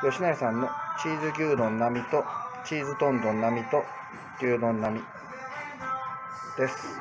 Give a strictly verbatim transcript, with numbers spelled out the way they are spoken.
吉成さんのチーズ牛丼並みとチーズトン丼並みと牛丼並みです。